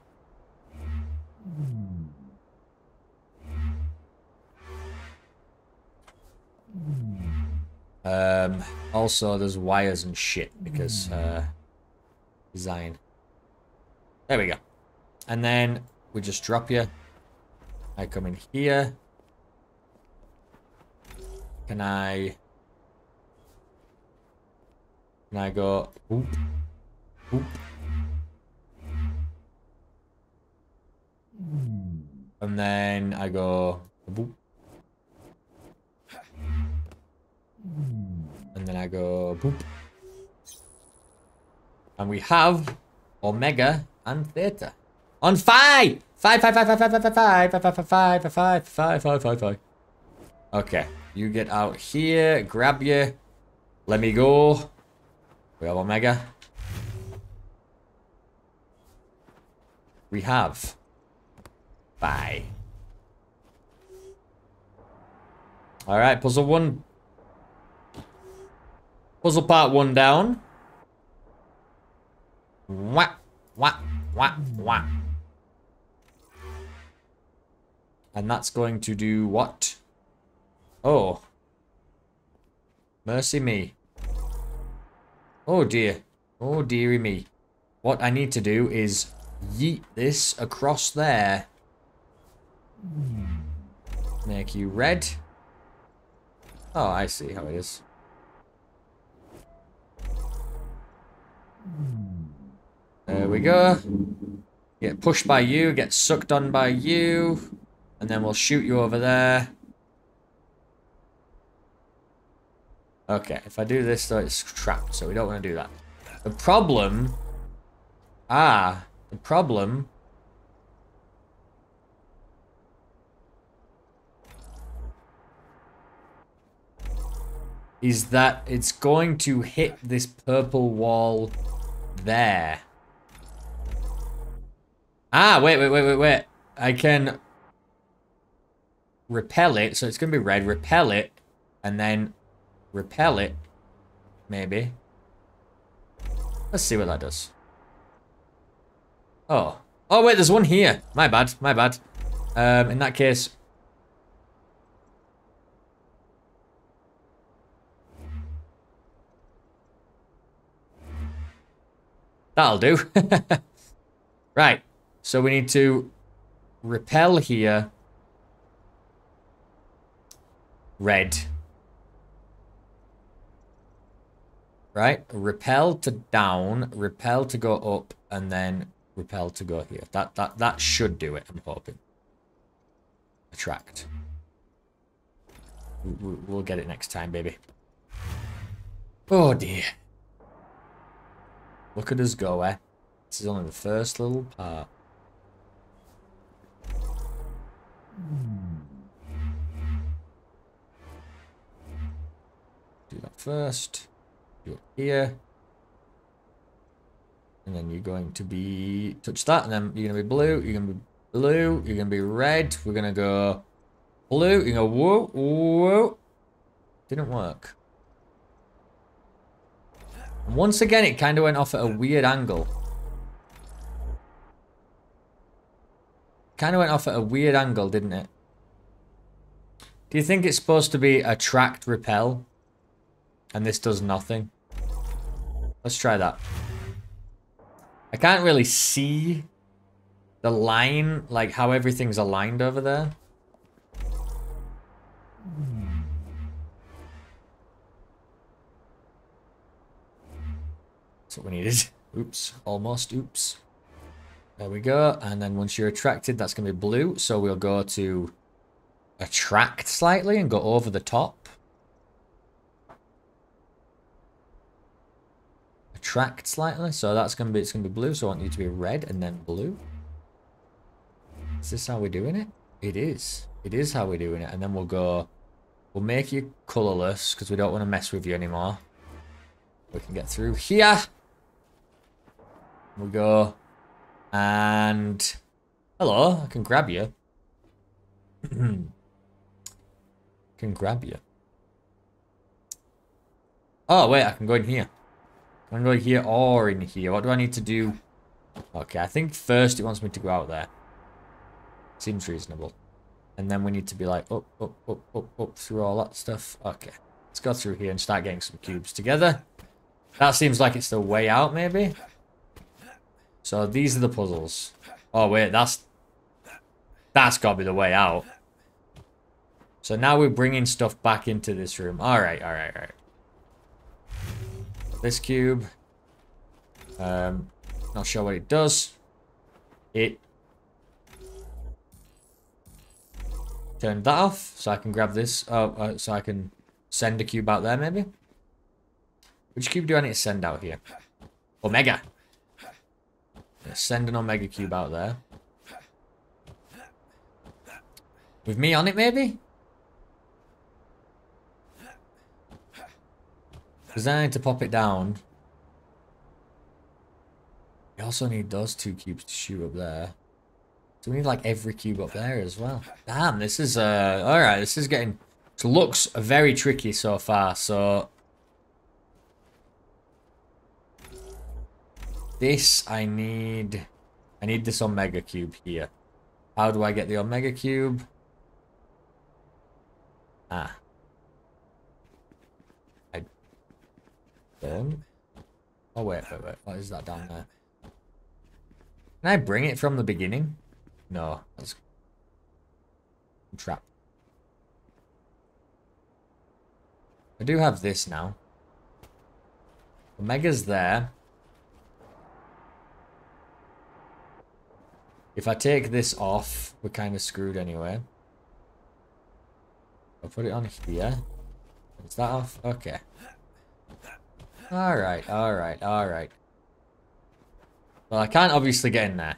Um, also, there's wires and shit because uh, design. There we go. And then we just drop you. I come in here. Can I... Can I go... Oop. Oop. And then I go... Boop. And then I go... Boop. And we have Omega and Theta. On Phi! Phi, Phi, Phi, Phi, Phi, Phi, Phi, Phi, Phi, Phi, Phi, Phi, Phi, Phi, Phi, Phi. Okay. You get out here. Grab you. Let me go. We have Omega. We have... Bye. Alright, puzzle one. Puzzle part one down. Wah, wah, wah, wah. And that's going to do what? Oh. Mercy me. Oh dear. Oh dearie me. What I need to do is yeet this across there. Make you red. Oh, I see how it is. There we go. Get pushed by you, get sucked on by you, and then we'll shoot you over there. Okay, if I do this though, it's trapped, so we don't want to do that. The problem... Ah, the problem... is that it's going to hit this purple wall there. Ah, wait, wait, wait, wait, wait. I can repel it, so it's going to be red. Repel it, and then repel it, maybe. Let's see what that does. Oh. Oh, wait, there's one here. My bad, my bad. Um, in that case... That'll do. Right. So we need to repel here. Red. Right. Repel to down. Repel to go up. And then repel to go here. That that that should do it, I'm hoping. Attract. We'll get it next time, baby. Oh, dear. Look at us go, eh? This is only the first little part. Do that first. Do it here. And then you're going to be... Touch that, and then you're going to be blue. You're going to be blue. You're going to be red. We're going to go blue. You go, whoa, whoa. Didn't work. And once again, it kind of went off at a weird angle. Kind of went off at a weird angle, didn't it? Do you think it's supposed to be attract, repel? And this does nothing? Let's try that. I can't really see the line, like how everything's aligned over there. That's what we needed. Oops. Almost. Oops. There we go. And then once you're attracted, that's going to be blue. So we'll go to attract slightly and go over the top. Attract slightly. So that's going to be, it's going to be blue. So I want you to be red and then blue. Is this how we're doing it? It is. It is how we're doing it. And then we'll go, we'll make you colourless because we don't want to mess with you anymore. We can get through here. We'll go and hello, I can grab you. Can grab you. Oh wait, I can go in here. I can go here or in here. What do I need to do? Okay, I think first it wants me to go out there. Seems reasonable. And then we need to be like up, up, up, up, up through all that stuff. Okay, let's go through here and start getting some cubes together. That seems like it's the way out, maybe. So these are the puzzles. Oh wait, that's that's gotta be the way out. So now we're bringing stuff back into this room. All right, all right, all right. This cube. Um, not sure what it does. It turned that off, so I can grab this. Oh, uh, so I can send a cube out there, maybe. Which cube do I need to send out here? Omega. Send an Omega cube out there. With me on it, maybe? Because then I need to pop it down. We also need those two cubes to shoot up there. So we need like every cube up there as well. Damn, this is... Uh, Alright, this is getting... It looks very tricky so far, so... This, I need... I need this Omega cube here. How do I get the Omega cube? Ah. I don't... Oh, wait, wait, wait. What is that down there? Can I bring it from the beginning? No. That's... I'm trapped. I do have this now. Omega's there. If I take this off, we're kind of screwed anyway. I'll put it on here. Is that off? Okay. Alright, alright, alright. Well, I can't obviously get in there.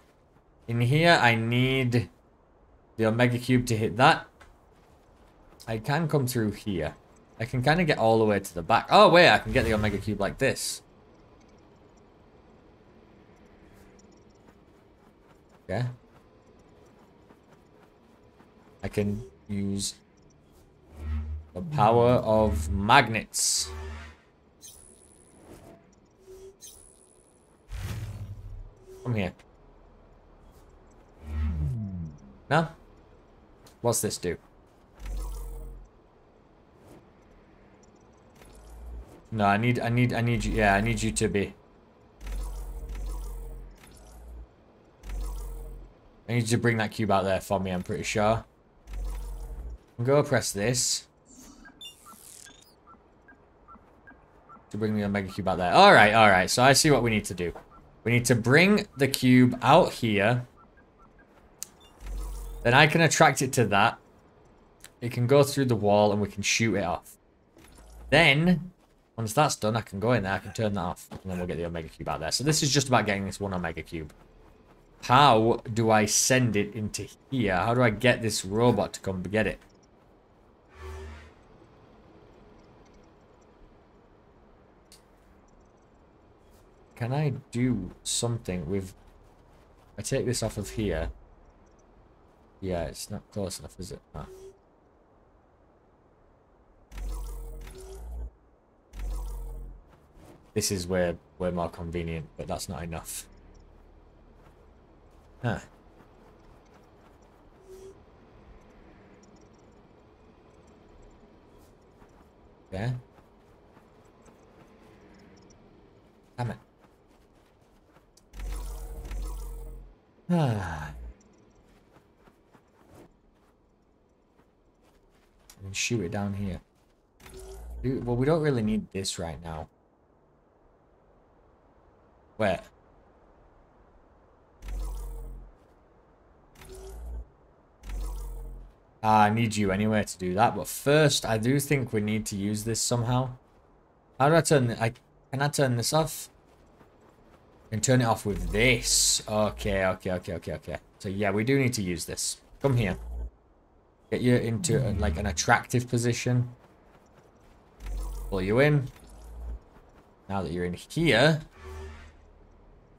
In here, I need the Omega Cube to hit that. I can come through here. I can kind of get all the way to the back. Oh, wait, I can get the Omega Cube like this. Okay. I can use the power of magnets. Come here. No? What's this do? No, I need, I need, I need you, yeah, I need you to be... I need you to bring that cube out there for me, I'm pretty sure. I'm going to press this. To bring the Omega Cube out there. Alright, alright. So I see what we need to do. We need to bring the cube out here. Then I can attract it to that. It can go through the wall and we can shoot it off. Then, once that's done, I can go in there. I can turn that off. And then we'll get the Omega Cube out there. So this is just about getting this one Omega Cube. How do I send it into here? How do I get this robot to come get it? Can I do something with... I take this off of here. Yeah, it's not close enough, is it? No. This is where we're more convenient, but that's not enough. Huh. Yeah. Damn it. Ah. And shoot it down here. Dude, well, we don't really need this right now. Where? Ah, I need you anyway to do that, but first I do think we need to use this somehow. How do I turn the, I can I turn this off? And turn it off with this. Okay, okay, okay, okay, okay. So yeah, we do need to use this. Come here. Get you into like an attractive position. Pull you in. Now that you're in here,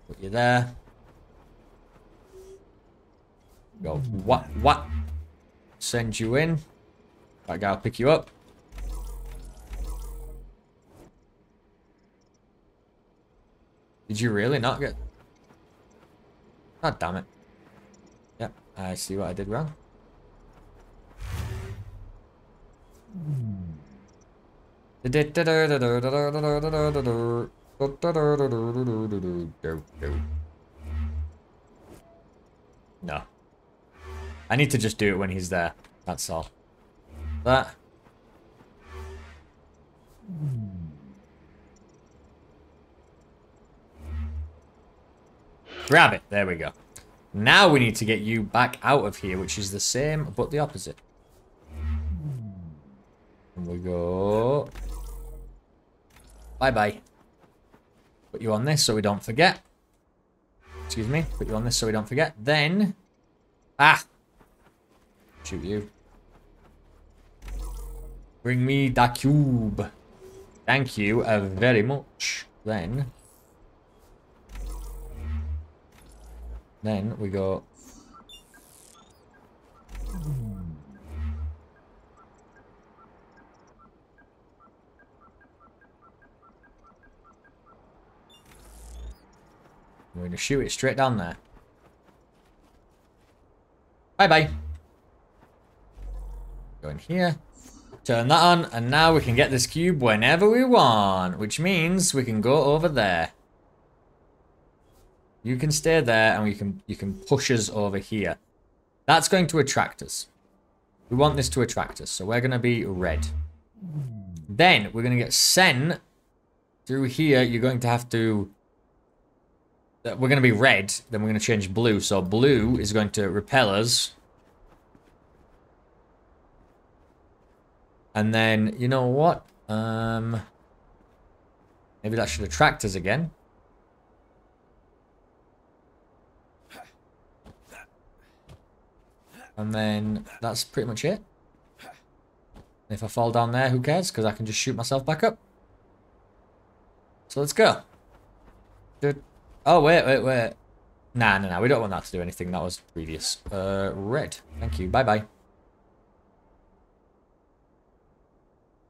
put you there. Go what what? Send you in. That guy will pick you up. Did you really not get? God damn it. Yep, I see what I did wrong. No. I need to just do it when he's there. That's all. That. Grab it. There we go. Now we need to get you back out of here, which is the same, but the opposite. And we go... Bye-bye. Put you on this so we don't forget. Excuse me. Put you on this so we don't forget. Then... Ah! Shoot you. Bring me the cube. Thank you uh, very much. Then... Then we go. We're going to shoot it straight down there. Bye bye. Go in here. Turn that on, and now we can get this cube whenever we want, which means we can go over there. You can stay there, and we can you can push us over here. That's going to attract us. We want this to attract us, so we're going to be red. Then we're going to get sent through here. You're going to have to... We're going to be red, then we're going to change blue. So blue is going to repel us. And then, you know what? Um, maybe that should attract us again. And then that's pretty much it. If I fall down there, who cares? Because I can just shoot myself back up. So let's go. Dude. Oh, wait, wait, wait. Nah, no, nah, no. Nah. We don't want that to do anything. That was previous. Uh, red. Thank you. Bye-bye.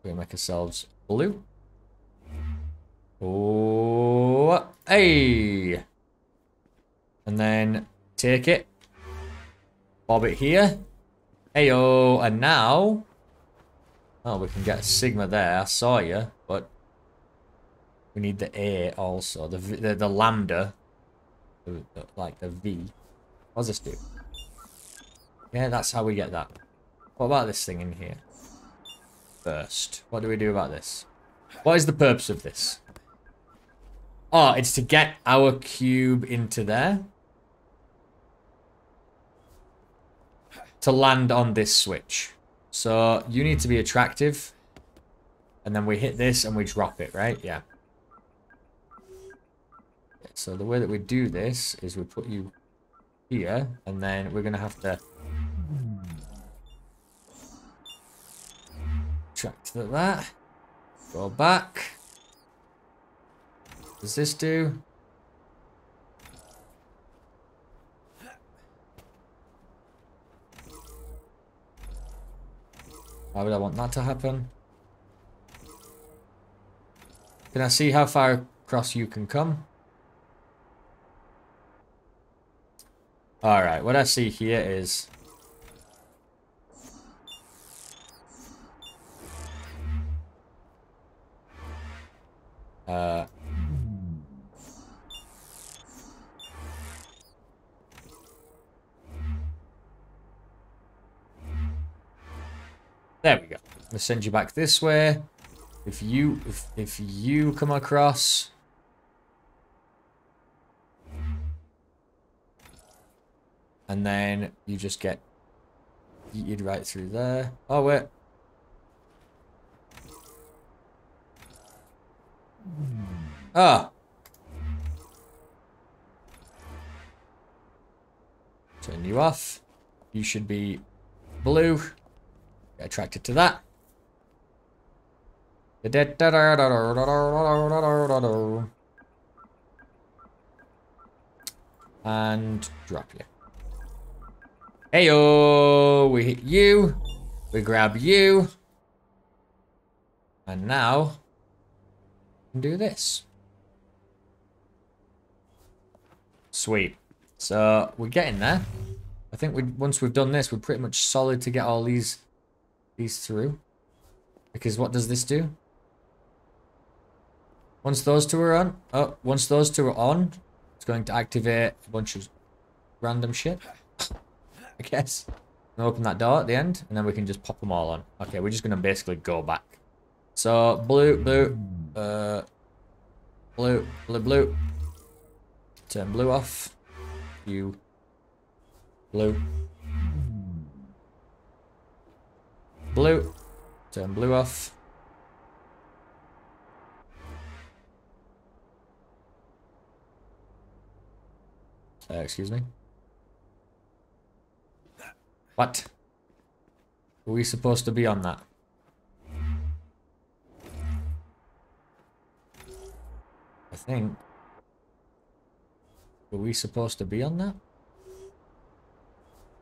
We'll make ourselves blue. Oh, hey. And then take it. Bob it here. Heyo. And now... Oh, we can get a Sigma there. I saw you, but... We need the A also. The v, the, the Lambda. The, the, like, the V. What does this do? Yeah, that's how we get that. What about this thing in here? First. What do we do about this? What is the purpose of this? Oh, it's to get our cube into there. To land on this switch. So you need to be attractive. And then we hit this and we drop it, right? Yeah. So the way that we do this is we put you here. And then we're going to have to... Attract to that. Go back. What does this do? Why would I want that to happen? Can I see how far across you can come? Alright, what I see here is... Uh... There we go. We'll send you back this way. If you if if you come across. And then you just get yeeted right through there. Oh wait. Ah. Turn you off. You should be blue. attracted to that. And drop you. Heyo! We hit you. We grab you. And now, do this. Sweet. So we're getting there. I think we once we've done this, we're pretty much solid to get all these these through. Because what does this do? Once those two are on, oh, once those two are on, it's going to activate a bunch of random shit. I guess. And open that door at the end, and then we can just pop them all on. Okay, we're just gonna basically go back. So blue, blue, uh, blue, blue, blue. Turn blue off. You. Blue. Blue. Turn blue off. Uh, excuse me. What? Are we supposed to be on that? I think. Were we supposed to be on that?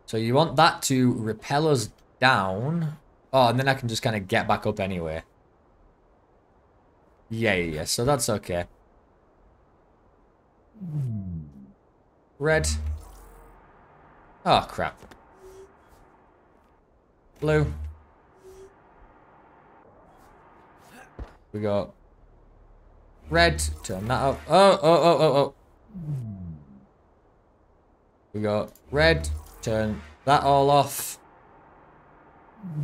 So you want that to repel us down. Oh, and then I can just kind of get back up anyway. Yeah, yeah, yeah. So that's okay. Red. Oh, crap. Blue. We got red. Turn that up. Oh, oh, oh, oh, oh. We got red, turn that all off.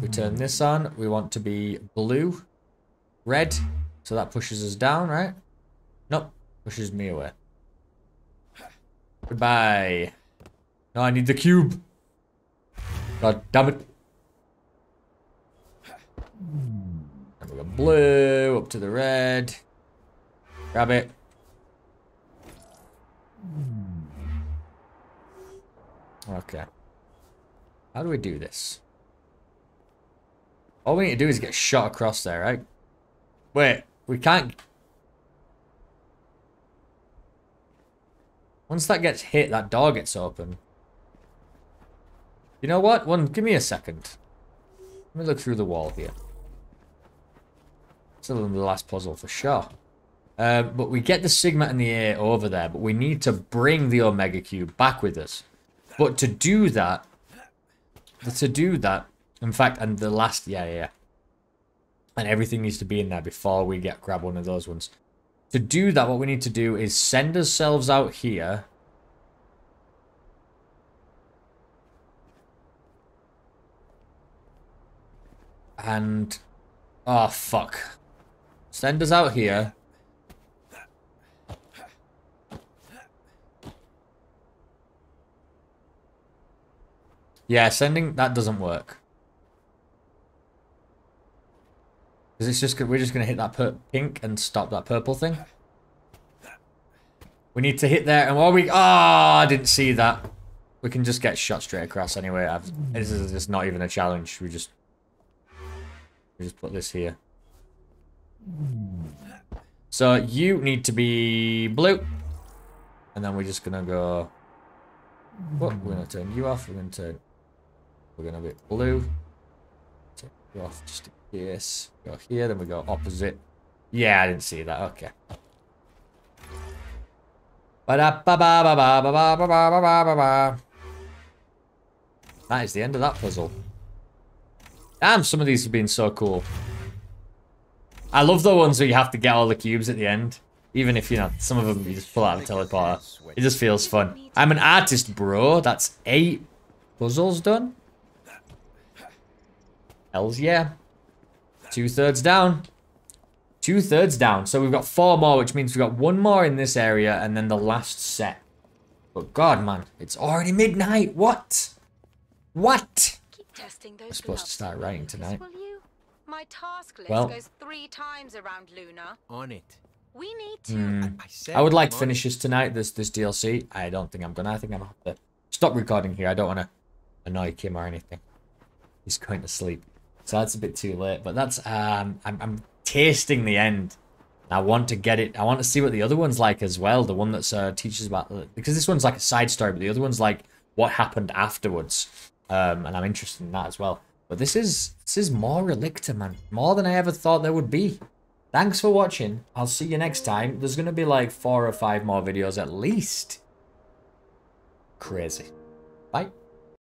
We turn this on. We want to be blue, red. So that pushes us down, right? Nope, pushes me away. Goodbye. No, I need the cube. God damn it. And we got blue, up to the red. Grab it. Okay. How do we do this? All we need to do is get shot across there, right? Wait, we can't... Once that gets hit, that door gets open. You know what? One, give me a second. Let me look through the wall here. Still in the last puzzle for sure. Uh, but we get the Sigma and the A over there, but we need to bring the Omega Cube back with us. But to do that, to do that, in fact, and the last, yeah, yeah, yeah. And everything needs to be in there before we get grab one of those ones. To do that, what we need to do is send ourselves out here. And, oh, fuck. Send us out here. Yeah, sending that doesn't work because it's just we're just gonna hit that per pink and stop that purple thing. We need to hit there, and while we ah, oh, I didn't see that. We can just get shot straight across anyway. I've, this is just not even a challenge. We just we just put this here. So you need to be blue, and then we're just gonna go. Well, we're gonna turn you off. We're gonna turn. We're gonna be blue. Take you off just in case. Go here, then we go opposite. Yeah, I didn't see that. Okay. That is the end of that puzzle. Damn, some of these have been so cool. I love the ones where you have to get all the cubes at the end. Even if, you know, some of them you just pull out a teleporter. It just feels fun. I'm an artist, bro. That's eight puzzles done. Hells yeah. Two-thirds down. Two-thirds down. So we've got four more, which means we've got one more in this area and then the last set. But God, man, it's already midnight. What? What? Keep testing those I'm supposed to start writing tonight. My task list well, goes three times around Luna. On it. We need to. Mm. I would like to finish this tonight, this this D L C. I don't think I'm gonna. I think I'm gonna have to stop recording here. I don't want to annoy Kim or anything. He's going to sleep. So that's a bit too late. But that's um, I'm, I'm tasting the end. I want to get it. I want to see what the other one's like as well. The one that's uh, teaches about, because this one's like a side story, but the other one's like what happened afterwards. Um, and I'm interested in that as well. But this is this is more Relicta, man. More than I ever thought there would be. Thanks for watching. I'll see you next time. There's going to be like four or five more videos at least. Crazy. Bye.